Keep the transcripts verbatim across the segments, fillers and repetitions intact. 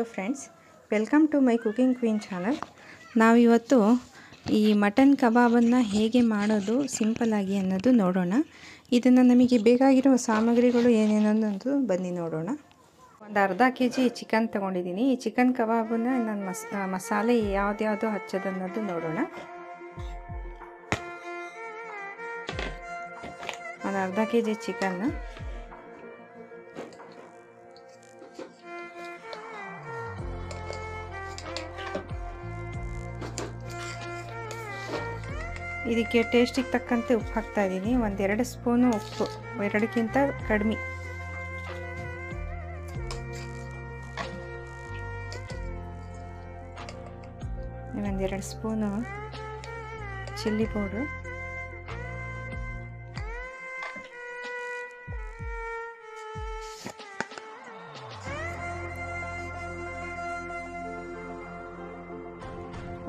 Hello friends, welcome to my Cooking Queen channel. ನಾವು ಇವತ್ತು ಈ ಮಟನ್ ಕಬಾಬ್ ಅನ್ನು ಹೇಗೆ ಮಾಡೋದು ಸಿಂಪಲ್ ಆಗಿ ಅನ್ನೋದು ನೋಡೋಣ. ಇದನ್ನ ನಮಗೆ ಬೇಕಾಗಿರೋ ಸಾಮಗ್ರಿಗಳು ಏನೇನು ಅಂತ ಬನ್ನಿ ನೋಡೋಣ. ಒಂದು ಅರ್ಧ ಕೆಜಿ ಚಿಕನ್ ತಗೊಂಡಿದ್ದೀನಿ. ಈ ಚಿಕನ್ ಕಬಾಬ್ ಅನ್ನು ನಾನು ಮಸಾಲೆ ಯಾವುದು ಯಾವುದು ಹಚ್ಚೋದು ಅನ್ನೋದು ನೋಡೋಣ. ಒಂದು ಅರ್ಧ ಕೆಜಿ ಚಿಕನ್, ಇದಕ್ಕೆ ಟೇಸ್ಟಿಗೆ ತಕ್ಕಂತೆ ಉಪ್ಪು ಹಾಕ್ತಾ ಇದ್ದೀನಿ. ಒಂದೆರಡು ಸ್ಪೂನು ಉಪ್ಪು, ಎರಡಕ್ಕಿಂತ ಕಡಿಮೆ. ಒಂದೆರಡು ಸ್ಪೂನು ಚಿಲ್ಲಿ ಪೌಡ್ರು,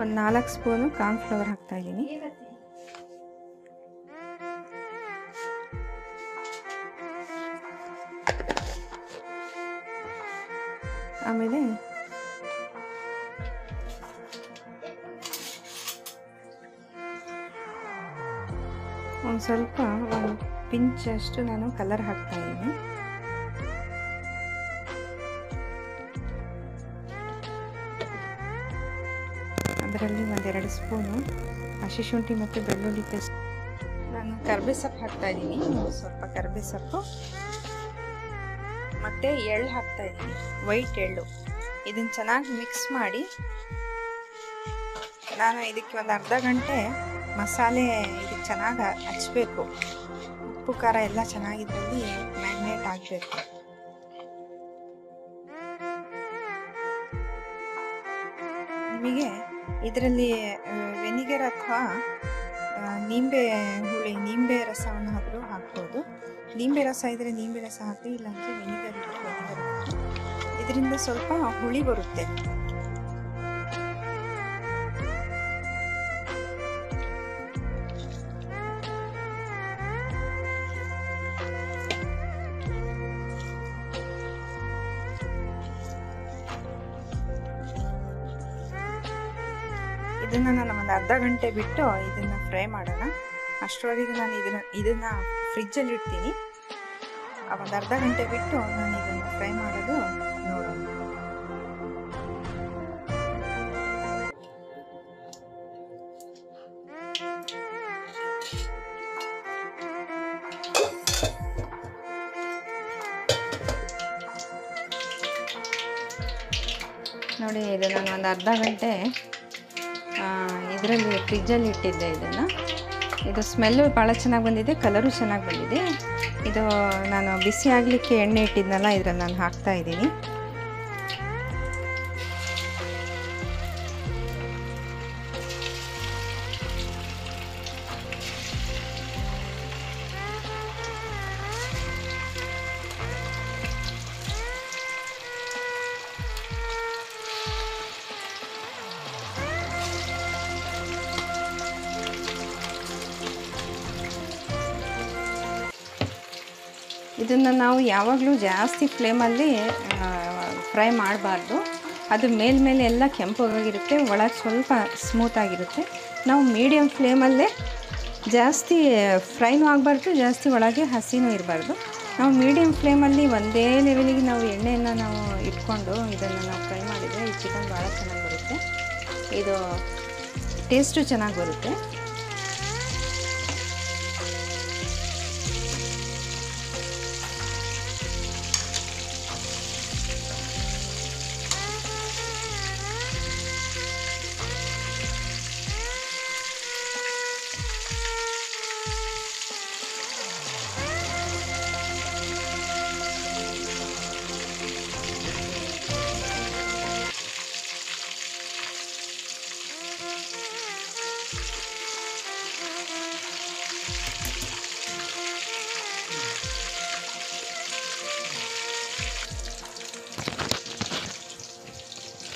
ಒಂದು ನಾಲ್ಕು ಸ್ಪೂನು ಕಾರ್ನ್ಫ್ಲವರ್ ಹಾಕ್ತಾ ಇದ್ದೀನಿ. ಆಮೇಲೆ ಒಂದು ಸ್ವಲ್ಪ ಒಂದು ಪಿಂಚ್ ಅಷ್ಟು ನಾನು ಕಲರ್ ಹಾಕ್ತಾ ಇದ್ದೀನಿ. ಅದರಲ್ಲಿ ಒಂದೆರಡು ಸ್ಪೂನು ಹಸಿ ಶುಂಠಿ ಮತ್ತು ಬೆಳ್ಳುಳ್ಳಿ ಪೇಸ್ಟ್, ನಾನು ಕರ್ಬೇ ಸೊಪ್ಪು ಹಾಕ್ತಾ ಇದ್ದೀನಿ. ಸ್ವಲ್ಪ ಕರ್ಬೇ ಸೊಪ್ಪು ಮತ್ತು ಎಳ್ಳು ಹಾಕ್ತಾ ಇದ್ದೀನಿ, ವೈಟ್ ಎಳ್ಳು. ಇದನ್ನು ಚೆನ್ನಾಗಿ ಮಿಕ್ಸ್ ಮಾಡಿ ನಾನು ಇದಕ್ಕೆ ಒಂದು ಅರ್ಧ ಗಂಟೆ ಮಸಾಲೆ ಇದಕ್ಕೆ ಚೆನ್ನಾಗಿ ಹಚ್ಚಬೇಕು. ಉಪ್ಪು ಖಾರ ಎಲ್ಲ ಚೆನ್ನಾಗಿದ್ದಲ್ಲಿ ಮ್ಯಾರಿನೇಟ್ ಆಗಬೇಕು. ನಿಮಗೆ ಇದರಲ್ಲಿ ವೆನಿಗರ್ ಅಥವಾ ನಿಂಬೆ ಹುಳಿ, ನಿಂಬೆ ರಸವನ್ನು ಆದರೂ ಹಾಕ್ಬೋದು. ನಿಂಬೆ ರಸ ಇದ್ದರೆ ನಿಂಬೆ ರಸ ಹಾಕಿ, ಇಲ್ಲಾಂದರೆ ವೆನಿಗರ್ ಇದ್ದರೆ ವೆನಿಗರ್ ಹಾಕಿ. ಇದರಿಂದ ಸ್ವಲ್ಪ ಹುಳಿ ಬರುತ್ತೆ. ಇದನ್ನು ನಾನು ಒಂದು ಅರ್ಧ ಗಂಟೆ ಬಿಟ್ಟು ಇದನ್ನು ಫ್ರೈ ಮಾಡೋಣ. ಅಷ್ಟರೊಳಗೆ ನಾನು ಇದನ್ನು ಇದನ್ನು ಫ್ರಿಜ್ಜಲ್ಲಿ ಇಡ್ತೀನಿ. ಆ ಒಂದು ಅರ್ಧ ಗಂಟೆ ಬಿಟ್ಟು ನಾನು ಇದನ್ನು ಫ್ರೈ ಮಾಡೋದು ನೋಡೋಣ. ನೋಡಿ, ಇದು ನಾನು ಒಂದು ಅರ್ಧ ಗಂಟೆ ಇದರಲ್ಲಿ ಫ್ರಿಜ್ಜಲ್ಲಿ ಇಟ್ಟಿದ್ದೆ. ಇದನ್ನು ಇದು ಸ್ಮೆಲ್ಲು ಭಾಳ ಚೆನ್ನಾಗಿ ಬಂದಿದೆ, ಕಲರು ಚೆನ್ನಾಗಿ ಬಂದಿದೆ. ಇದು ನಾನು ಬಿಸಿ ಆಗಲಿಕ್ಕೆ ಎಣ್ಣೆ ಇಟ್ಟಿದ್ನಲ್ಲ, ಇದರಲ್ಲಿ ನಾನು ಹಾಕ್ತಾ ಇದ್ದೀನಿ. ಇದನ್ನು ನಾವು ಯಾವಾಗಲೂ ಜಾಸ್ತಿ ಫ್ಲೇಮಲ್ಲಿ ಫ್ರೈ ಮಾಡಬಾರ್ದು. ಅದು ಮೇಲ್ಮೇಲೆ ಎಲ್ಲ ಕೆಂಪುಗಾಗಿರುತ್ತೆ, ಒಳಗೆ ಸ್ವಲ್ಪ ಸ್ಮೂತಾಗಿರುತ್ತೆ. ನಾವು ಮೀಡಿಯಮ್ ಫ್ಲೇಮಲ್ಲೇ, ಜಾಸ್ತಿ ಫ್ರೈನೂ ಆಗಬಾರ್ದು, ಜಾಸ್ತಿ ಒಳಗೆ ಹಸಿನೂ ಇರಬಾರ್ದು. ನಾವು ಮೀಡಿಯಮ್ ಫ್ಲೇಮಲ್ಲಿ ಒಂದೇ ಲೆವೆಲಿಗೆ ನಾವು ಎಣ್ಣೆಯನ್ನು ನಾವು ಇಟ್ಕೊಂಡು ಇದನ್ನು ನಾವು ಫ್ರೈ ಮಾಡಿದರೆ ಈ ಚಿಕನ್ ಭಾಳ ಚೆನ್ನಾಗಿ ಬರುತ್ತೆ. ಇದು ಟೇಸ್ಟು ಚೆನ್ನಾಗಿ ಬರುತ್ತೆ.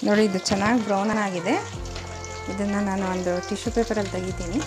ನೋಡಿ, ಇದು ಚೆನ್ನಾಗಿ ಬ್ರೌನ್ ಆಗಿದೆ. ಇದನ್ನು ನಾನು ಒಂದು ಟಿಶ್ಯೂ ಪೇಪರಲ್ಲಿ ತೆಗಿತೀನಿ.